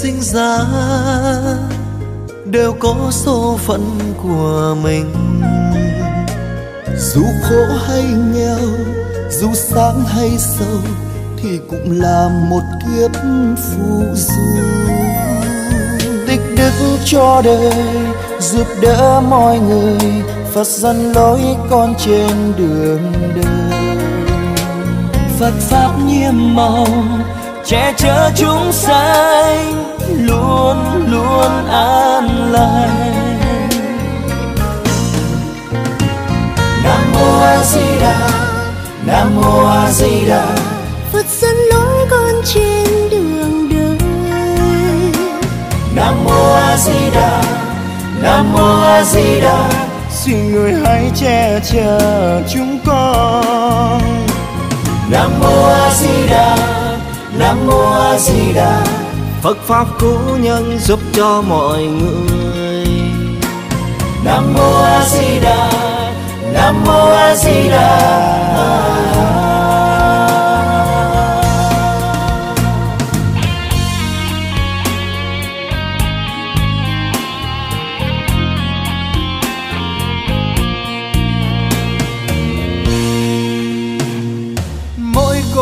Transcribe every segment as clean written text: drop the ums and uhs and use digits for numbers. sinh ra đều có số phận của mình. Dù khổ hay nghèo, dù sáng hay sâu, thì cũng là một kiếp phù du. Tích đức cho đời, giúp đỡ mọi người, Phật dẫn lối con trên đường đời. Phật pháp nhiệm màu che chở chúng sanh, luôn luôn an lành. Nam mô A Di Đà, Nam mô A Di Đà, Phật dẫn lối con trên đường đời. Nam mô A Di Đà, Nam mô A Di Đà, xin người hãy che chở chúng con. Nam mô A Di Đà, Nam mô A Di Đà, Phật pháp cứu nhân giúp cho mọi người. Nam mô A Di Đà, Nam mô A Di Đà.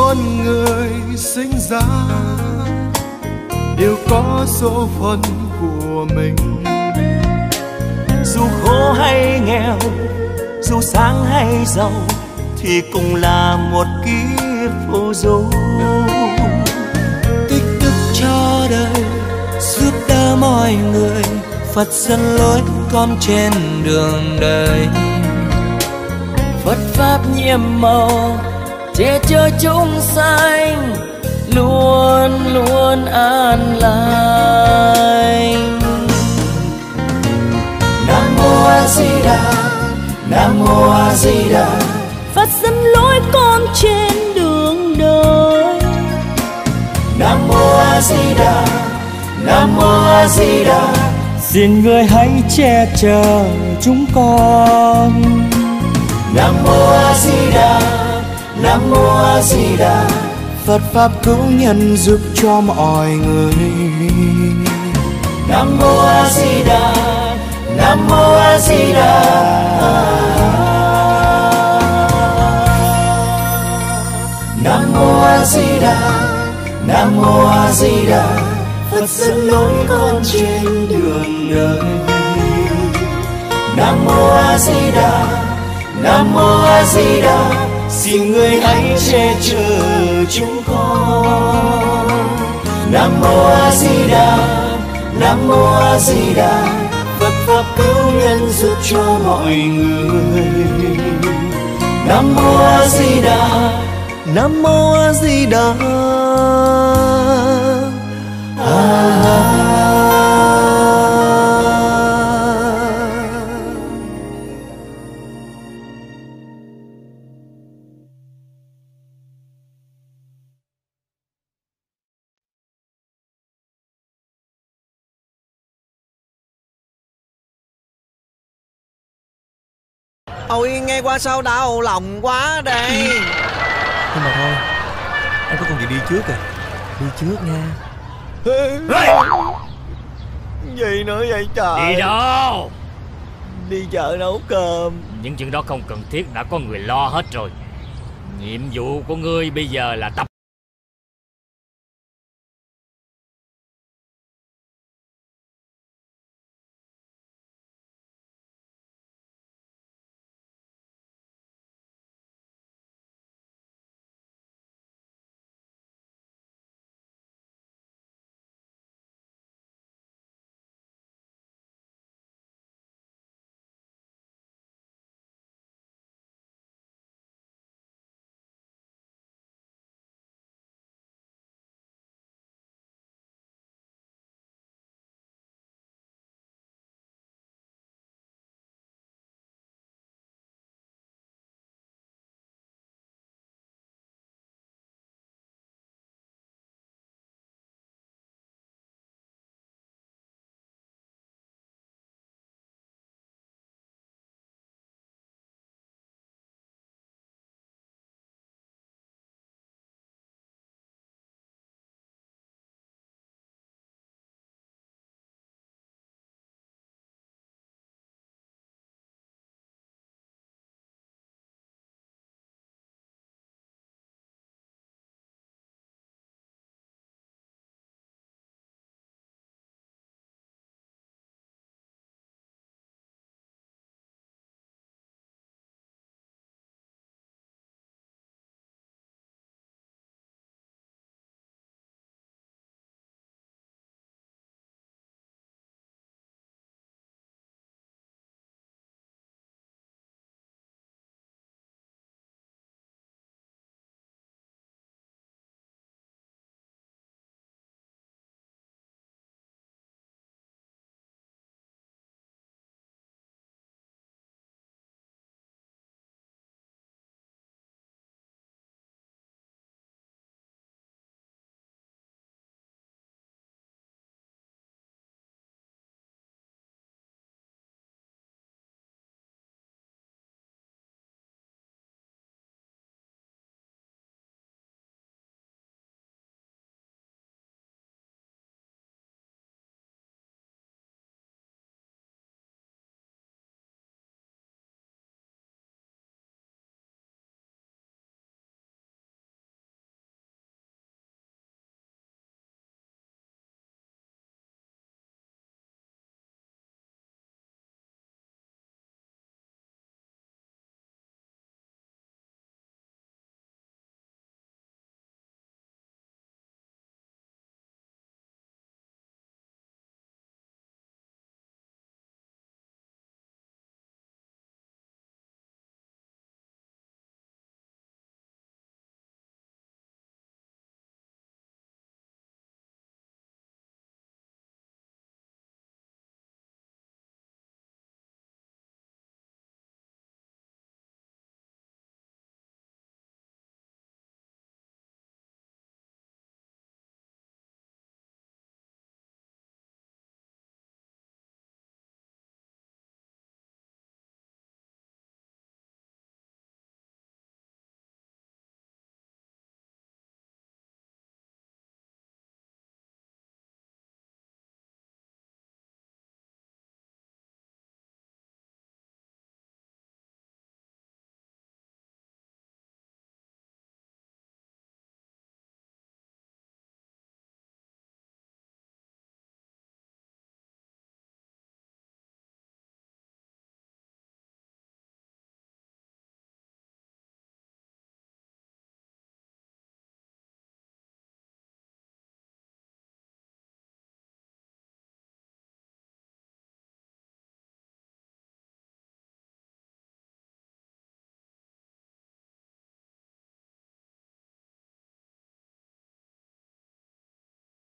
Con người sinh ra đều có số phận của mình. Dù khổ hay nghèo, dù sáng hay giàu, thì cũng là một kiếp phù du. Tích đức cho đời, giúp đỡ mọi người, Phật dẫn lối con trên đường đời. Phật pháp nhiệm màu che chở chúng sanh, luôn luôn an lành. Nam mô A Di Đà, Nam mô A Di Đà, Phật dẫn lối con trên đường đời. Nam mô A Di Đà, Nam mô A Di Đà, xin người hãy che chở chúng con. Nam mô A Di Đà, Nam mô A Di Đà, Phật pháp cứu nhân giúp cho mọi người. Nam mô A Di Đà, Nam mô A Di Đà. Nam mô A Di Đà, Nam mô A Di Đà, Phật dẫn lối con trên đường đời. Nam mô A Di Đà, Nam mô A Di Đà, xin người hãy che chở chúng con. Nam mô A Di Đà, Nam mô A Di Đà, Phật pháp cứu nhân giúp cho mọi người. Nam mô A Di Đà, Nam mô A Di Đà. Ôi nghe qua sao đau lòng quá đây. Nhưng mà thôi, em có công việc đi trước kìa. Đi trước nha. Gì nữa vậy trời? Đi đâu? Đi chợ nấu cơm. Những chuyện đó không cần thiết, đã có người lo hết rồi. Nhiệm vụ của ngươi bây giờ là tập